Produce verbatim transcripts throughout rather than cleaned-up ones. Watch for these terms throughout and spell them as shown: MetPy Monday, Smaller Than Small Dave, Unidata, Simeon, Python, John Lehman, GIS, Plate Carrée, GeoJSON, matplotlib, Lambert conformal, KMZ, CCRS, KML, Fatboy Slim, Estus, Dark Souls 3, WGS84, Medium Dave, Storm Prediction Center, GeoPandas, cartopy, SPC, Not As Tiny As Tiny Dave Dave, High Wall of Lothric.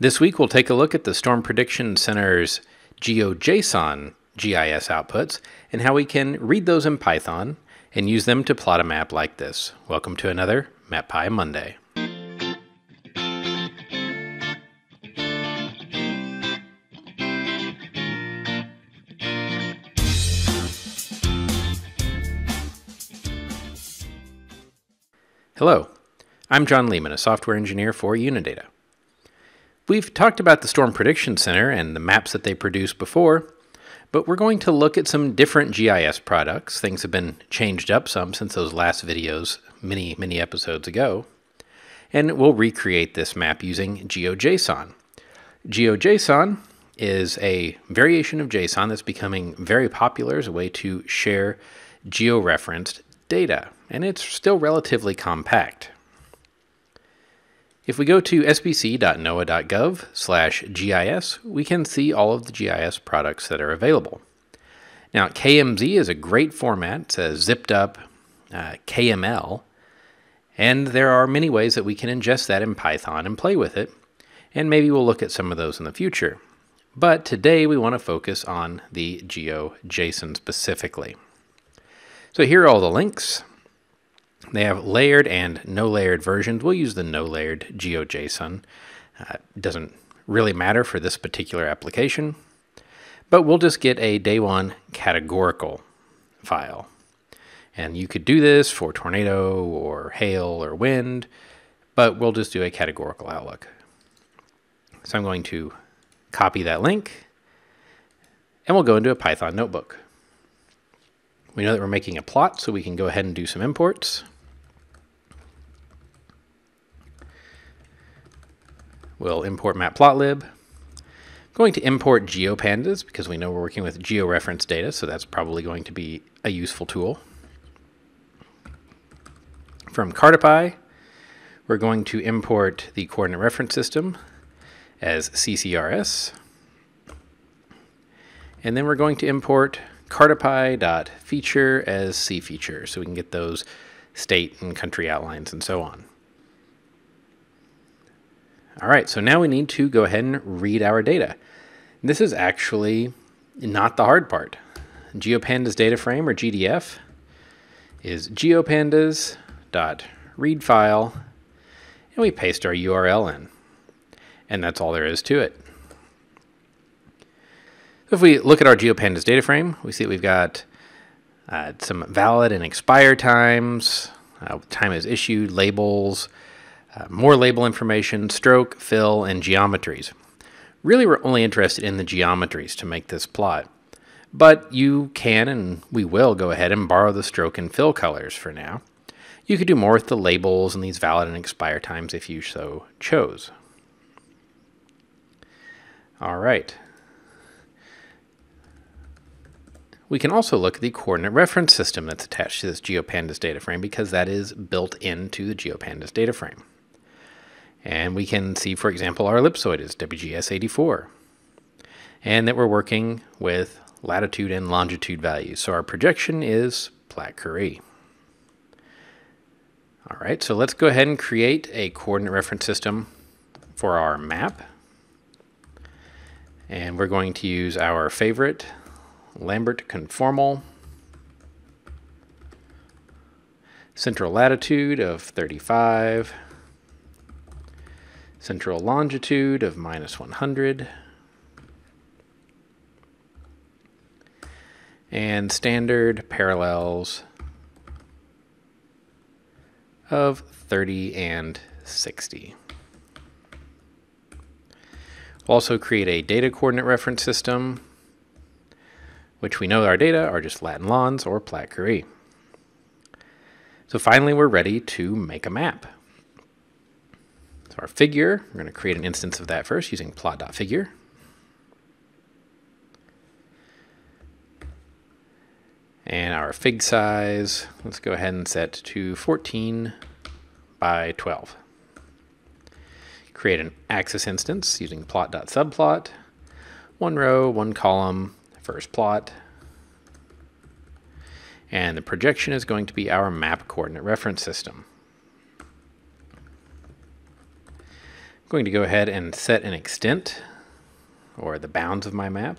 This week we'll take a look at the Storm Prediction Center's GeoJSON G I S outputs and how we can read those in Python and use them to plot a map like this. Welcome to another MetPy Monday. Hello, I'm John Lehman, a software engineer for Unidata. We've talked about the Storm Prediction Center and the maps that they produce before, but we're going to look at some different G I S products. Things have been changed up some since those last videos many, many episodes ago. And we'll recreate this map using GeoJSON. GeoJSON is a variation of JSON that's becoming very popular as a way to share georeferenced data, and it's still relatively compact. If we go to s b c dot n o a a dot gov slash G I S, we can see all of the G I S products that are available. Now, K M Z is a great format. It's a zipped up uh, K M L, and there are many ways that we can ingest that in Python and play with it, and maybe we'll look at some of those in the future. But today we want to focus on the GeoJSON specifically. So here are all the links. They have layered and no-layered versions. We'll use the no-layered GeoJSON. Uh, doesn't really matter for this particular application, but we'll just get a day one categorical file. And you could do this for tornado or hail or wind, but we'll just do a categorical outlook. So I'm going to copy that link, and we'll go into a Python notebook. We know that we're making a plot, so we can go ahead and do some imports. We'll import matplotlib. I'm going to import GeoPandas because we know we're working with georeference data, so that's probably going to be a useful tool. From cartopy, we're going to import the coordinate reference system as C C R S. And then we're going to import cartopy.feature as cfeature, so we can get those state and country outlines and so on. All right, so now we need to go ahead and read our data. This is actually not the hard part. GeoPandas data frame, or G D F, is geopandas.readFile, and we paste our U R L in, and that's all there is to it. If we look at our GeoPandas data frame, we see that we've got uh, some valid and expired times, uh, time is issued, labels, uh, more label information, stroke, fill, and geometries. Really, we're only interested in the geometries to make this plot, but you can and we will go ahead and borrow the stroke and fill colors for now. You could do more with the labels and these valid and expired times if you so chose. All right. We can also look at the coordinate reference system that's attached to this GeoPandas data frame because that is built into the GeoPandas data frame. And we can see, for example, our ellipsoid is W G S eighty-four, and that we're working with latitude and longitude values. So our projection is Plate Carrée. All right, so let's go ahead and create a coordinate reference system for our map. And we're going to use our favorite Lambert conformal, central latitude of thirty-five, central longitude of minus one hundred, and standard parallels of thirty and sixty. We'll also create a data coordinate reference system, which we know our data are just lat and lons or Plate Carrée. So finally, we're ready to make a map. So our figure, we're going to create an instance of that first using plot.figure. And our fig size, let's go ahead and set to fourteen by twelve. Create an axis instance using plot.subplot, one row, one column, first plot, and the projection is going to be our map coordinate reference system. I'm going to go ahead and set an extent, or the bounds of my map.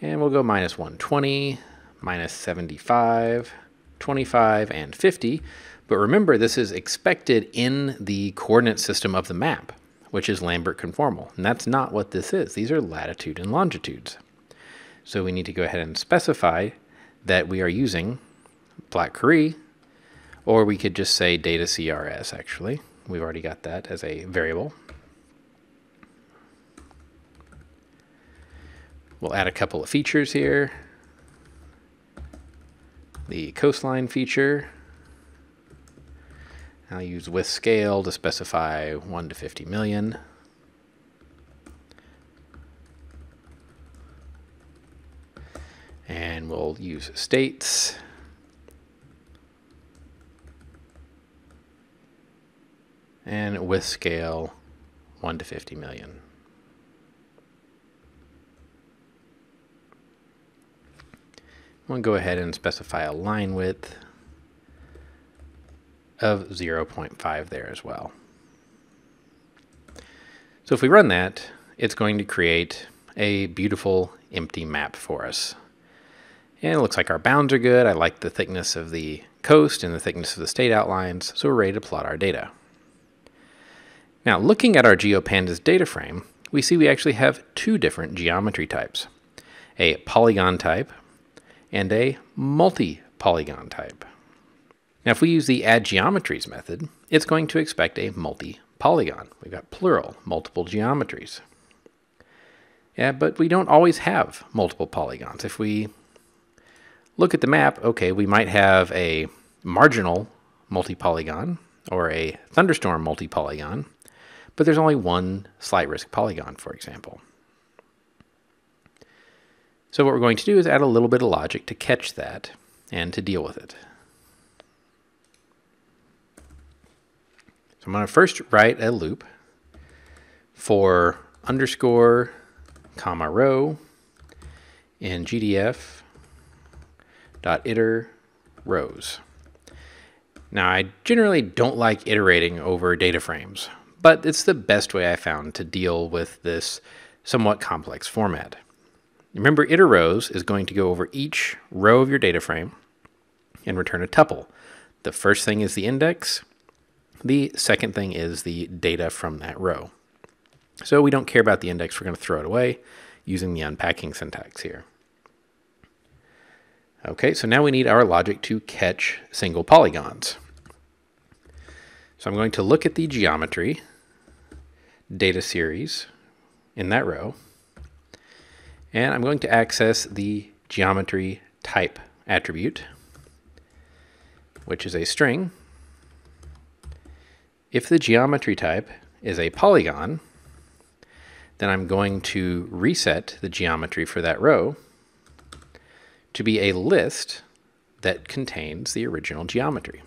And we'll go minus one twenty, minus seventy-five, twenty-five, and fifty. But remember, this is expected in the coordinate system of the map, which is Lambert conformal. And that's not what this is. These are latitude and longitudes. So we need to go ahead and specify that we are using Plate Carrée, or we could just say data C R S, actually. We've already got that as a variable. We'll add a couple of features here. The coastline feature. I'll use with scale to specify one to fifty million. And we'll use states. And with scale, one to fifty million. We'll go ahead and specify a line width of zero point five there as well. So if we run that, it's going to create a beautiful empty map for us. And it looks like our bounds are good. I like the thickness of the coast and the thickness of the state outlines, so we're ready to plot our data. Now, looking at our GeoPandas data frame, we see we actually have two different geometry types, a polygon type and a multi-polygon type. Now, if we use the add geometries method, it's going to expect a multi-polygon. We've got plural, multiple geometries. Yeah, but we don't always have multiple polygons. If we look at the map, okay, we might have a marginal multi-polygon or a thunderstorm multi-polygon, but there's only one slight risk polygon, for example. So what we're going to do is add a little bit of logic to catch that and to deal with it. So I'm going to first write a loop for underscore comma row in G D F dot iter rows. Now, I generally don't like iterating over data frames, but it's the best way I found to deal with this somewhat complex format. Remember, iter rows is going to go over each row of your data frame and return a tuple. The first thing is the index. The second thing is the data from that row. So we don't care about the index. We're going to throw it away using the unpacking syntax here. Okay, so now we need our logic to catch single polygons. So I'm going to look at the geometry data series in that row, and I'm going to access the geometry type attribute, which is a string. If the geometry type is a polygon, then I'm going to reset the geometry for that row to be a list that contains the original geometry.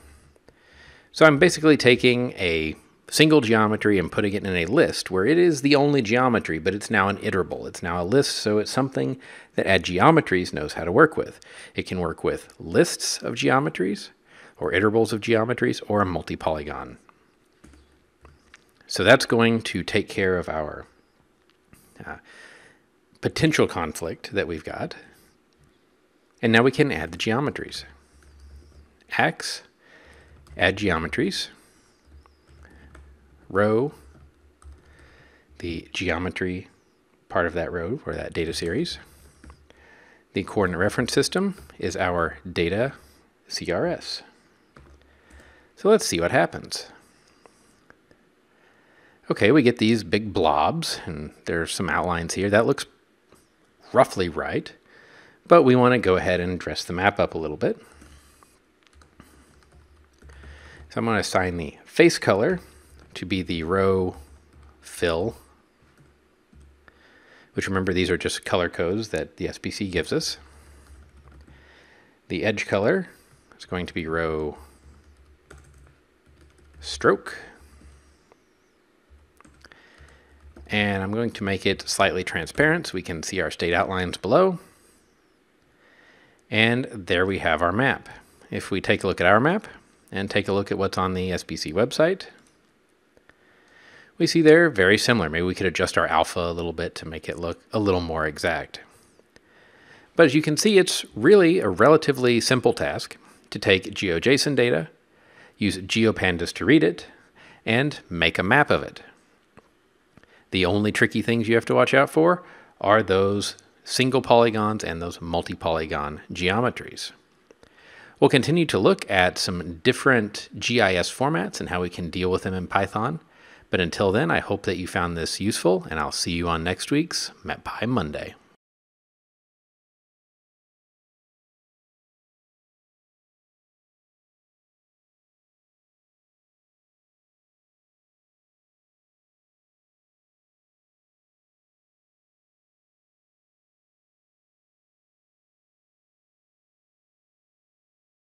So I'm basically taking a single geometry and putting it in a list where it is the only geometry, but it's now an iterable. It's now a list, so it's something that Add Geometries knows how to work with. It can work with lists of geometries, or iterables of geometries, or a multi-polygon. So that's going to take care of our uh, potential conflict that we've got. And now we can add the geometries. X, add geometries. Row, the geometry part of that row or that data series. The coordinate reference system is our data C R S. So let's see what happens. Okay, we get these big blobs, and there's some outlines here. That looks roughly right, but we want to go ahead and dress the map up a little bit. So I'm going to assign the face color to be the row fill, which, remember, these are just color codes that the S P C gives us. The edge color is going to be row stroke. And I'm going to make it slightly transparent so we can see our state outlines below. And there we have our map. If we take a look at our map and take a look at what's on the S P C website, we see they're very similar. Maybe we could adjust our alpha a little bit to make it look a little more exact. But as you can see, it's really a relatively simple task to take GeoJSON data, use GeoPandas to read it, and make a map of it. The only tricky things you have to watch out for are those single polygons and those multi-polygon geometries. We'll continue to look at some different G I S formats and how we can deal with them in Python. But until then, I hope that you found this useful, and I'll see you on next week's MetPy Monday.